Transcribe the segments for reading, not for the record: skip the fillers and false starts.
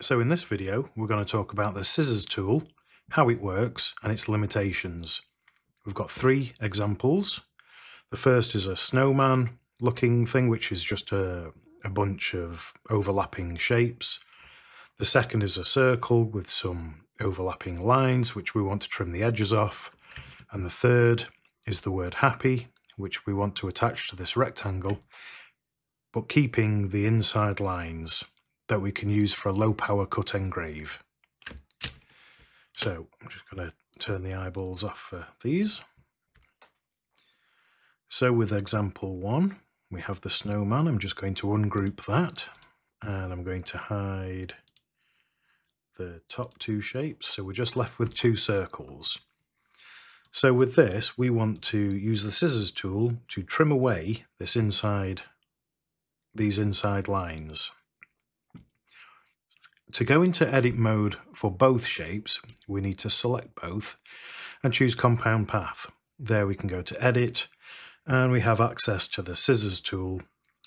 So in this video, we're going to talk about the scissors tool, how it works and its limitations. We've got three examples. The first is a snowman looking thing, which is just a bunch of overlapping shapes. The second is a circle with some overlapping lines, which we want to trim the edges off. And the third is the word happy, which we want to attach to this rectangle, but keeping the inside lines that we can use for a low power cut engrave. So I'm just going to turn the eyeballs off for these. So with example one, we have the snowman. I'm just going to ungroup that, and I'm going to hide the top two shapes. So we're just left with two circles. So with this, we want to use the scissors tool to trim away this inside, these inside lines. To go into edit mode for both shapes, we need to select both and choose compound path. There we can go to edit, and we have access to the scissors tool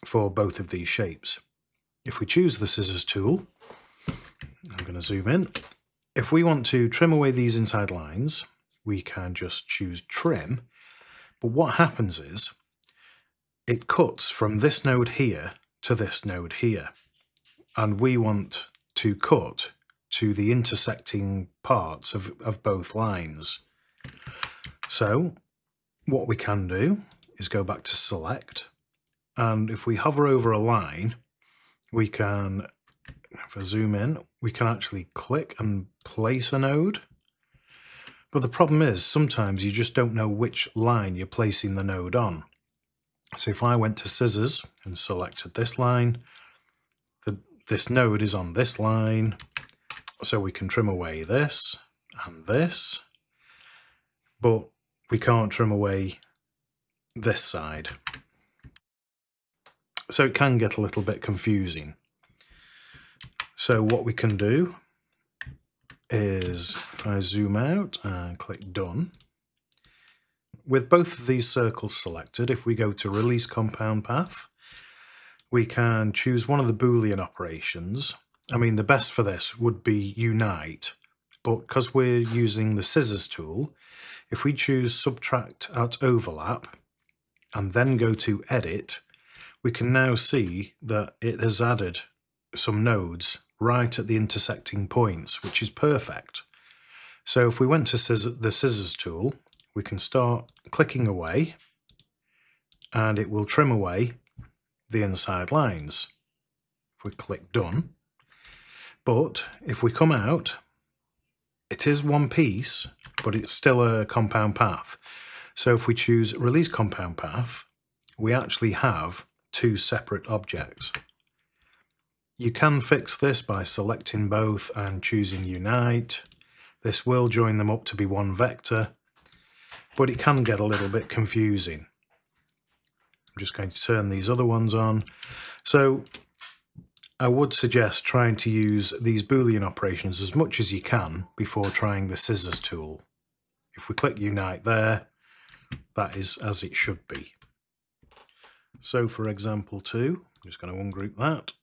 for both of these shapes. If we choose the scissors tool, I'm going to zoom in. If we want to trim away these inside lines, we can just choose trim. But what happens is it cuts from this node here to this node here. And we want to cut to the intersecting parts of both lines. So what we can do is go back to select. And if we hover over a line, we can, if I zoom in, we can actually click and place a node. But the problem is sometimes you just don't know which line you're placing the node on. So if I went to scissors and selected this line, this node is on this line. So we can trim away this and this, but we can't trim away this side. So it can get a little bit confusing. So what we can do is, if I zoom out and click done, with both of these circles selected, if we go to release compound path, we can choose one of the Boolean operations. I mean, the best for this would be unite, but because we're using the scissors tool, if we choose subtract at overlap and then go to edit, we can now see that it has added some nodes right at the intersecting points, which is perfect. So if we went to the scissors tool, we can start clicking away and it will trim away the inside lines. If we click done, but if we come out, it is one piece, but it's still a compound path. So if we choose release compound path, we actually have two separate objects. You can fix this by selecting both and choosing unite. This will join them up to be one vector, but it can get a little bit confusing. I'm just going to turn these other ones on. So I would suggest trying to use these Boolean operations as much as you can before trying the scissors tool. If we click unite there, that is as it should be. So for example two, I'm just going to ungroup that.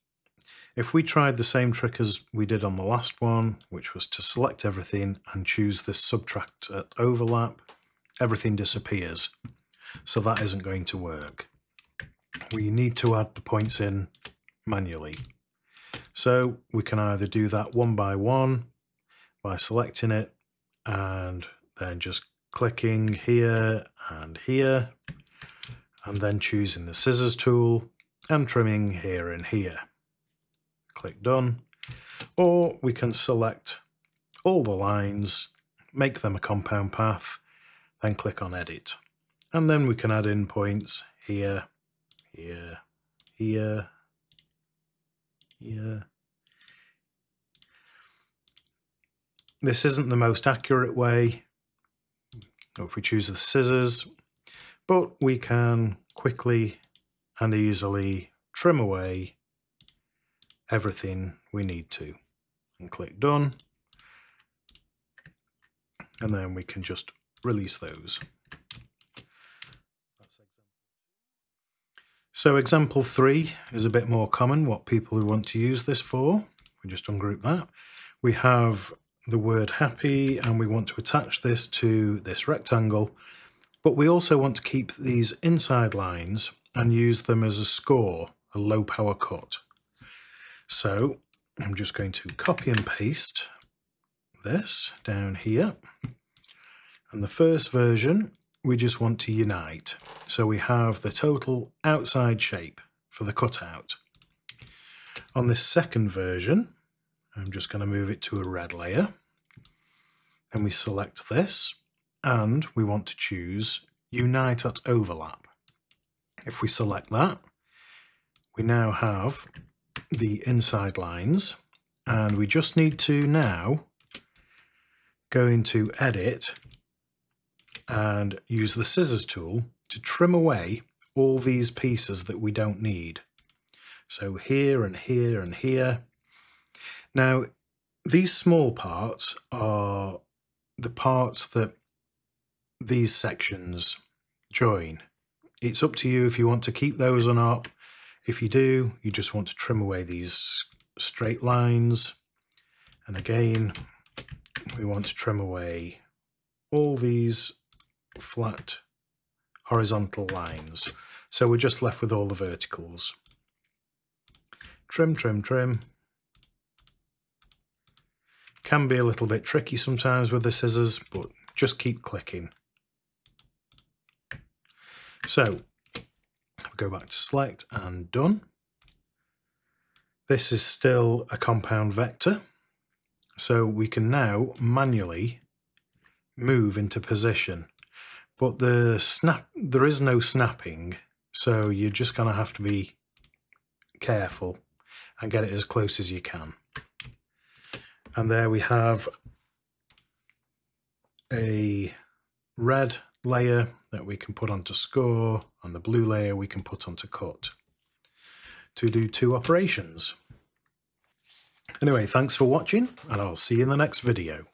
If we tried the same trick as we did on the last one, which was to select everything and choose this subtract at overlap, everything disappears. So that isn't going to work. We need to add the points in manually. So we can either do that one by one by selecting it and then just clicking here and here, and then choosing the scissors tool and trimming here and here. Click done. Or we can select all the lines, make them a compound path, then click on edit. And then we can add in points here, here, here, here. This isn't the most accurate way if we choose the scissors, but we can quickly and easily trim away everything we need to, and click done. And then we can just release those. So example three is a bit more common, what people who want to use this for. We we just ungroup that. We have the word happy, and we want to attach this to this rectangle, but we also want to keep these inside lines and use them as a score, a low power cut. So I'm just going to copy and paste this down here. And the first version, we just want to unite. So we have the total outside shape for the cutout. On this second version, I'm just going to move it to a red layer. And we select this, and we want to choose Unite at Overlap. If we select that, we now have the inside lines, and we just need to now go into Edit and use the scissors tool to trim away all these pieces that we don't need. So here and here and here. Now, these small parts are the parts that these sections join. It's up to you if you want to keep those or not. If you do, you just want to trim away these straight lines. And again, we want to trim away all these flat horizontal lines. So we're just left with all the verticals. Trim, trim, trim. Can be a little bit tricky sometimes with the scissors, but just keep clicking. So go back to select and done. This is still a compound vector, so we can now manually move into position, but there is no snapping, so you're just going to have to be careful and get it as close as you can. And there we have a red layer that we can put onto score, and the blue layer we can put onto cut to do two operations. Anyway, thanks for watching, and I'll see you in the next video.